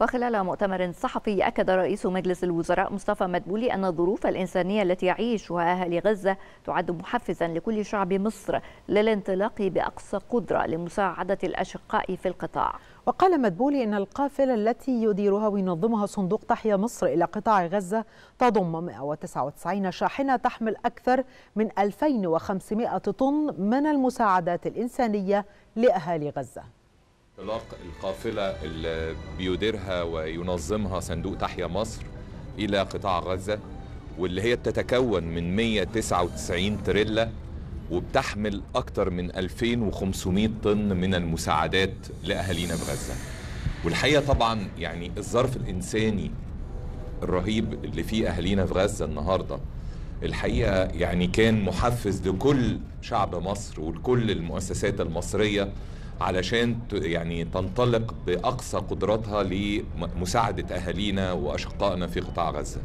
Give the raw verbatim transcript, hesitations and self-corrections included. وخلال مؤتمر صحفي أكد رئيس مجلس الوزراء مصطفى مدبولي أن الظروف الإنسانية التي يعيشها أهالي غزة تعد محفزا لكل شعب مصر للانطلاق بأقصى قدرة لمساعدة الأشقاء في القطاع. وقال مدبولي إن القافلة التي يديرها وينظمها صندوق تحيا مصر إلى قطاع غزة تضم مئة وتسعة وتسعين شاحنة تحمل أكثر من ألفين وخمسمئة طن من المساعدات الإنسانية لأهالي غزة. انطلاق القافلة اللي بيديرها وينظمها صندوق تحيا مصر إلى قطاع غزة، واللي هي بتتكون من مئة وتسعة وتسعين تريلا وبتحمل أكتر من ألفين وخمسمئة طن من المساعدات لأهالينا في غزة. والحقيقة طبعا يعني الظرف الإنساني الرهيب اللي فيه أهالينا في غزة النهاردة الحقيقة يعني كان محفز لكل شعب مصر ولكل المؤسسات المصرية علشان يعني تنطلق بأقصى قدراتها لمساعدة أهالينا وأشقائنا في قطاع غزة.